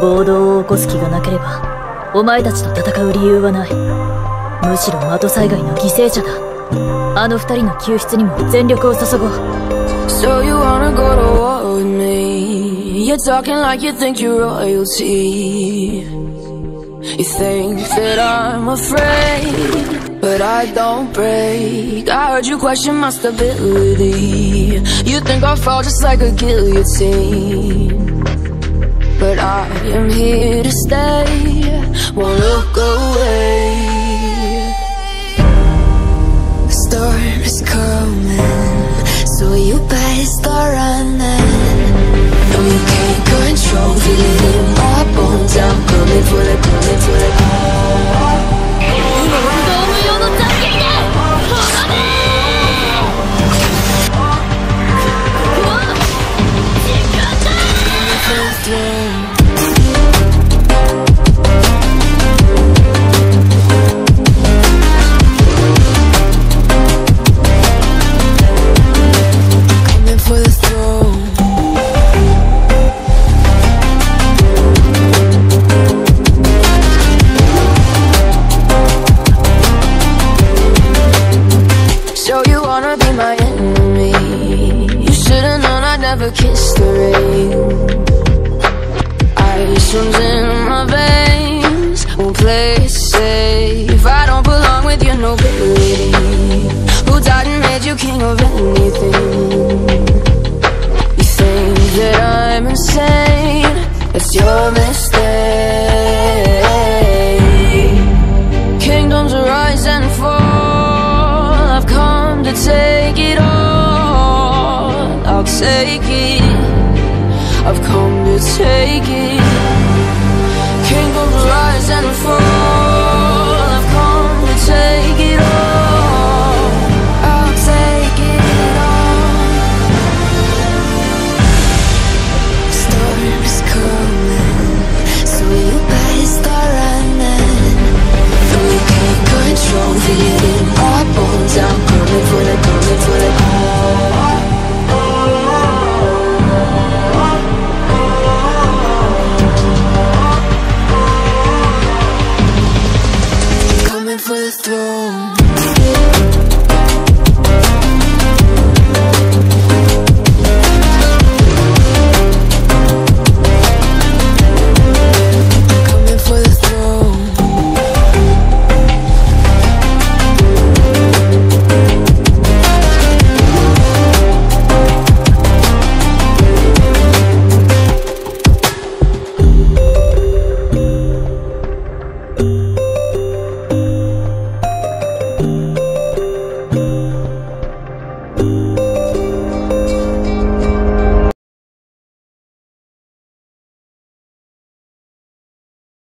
暴動を起こす気がなければお前たちと戦う理由はない。むしろ的災害の犠牲者だ。あの二人の救出にも全力を注ごう。 So you wanna go to war with me? You're talking like you think you're royalty. You think that I'm afraid, but I don't break. I heard you question my stability. You think I'll fall just like a guillotine, but I am here to stay. Won't look away. The storm is coming, so you better start running. No, you can't control, feel it in my bones. I'm coming for the, coming for the. Kiss the rain. Ice runs in my veins. Won't play it safe. I don't belong with your nobility. Who died and made you king of anything? You think that I'm insane? That's your mistake. Kingdoms rise and fall. I've come to take it all. I'll take it, I've come to take it.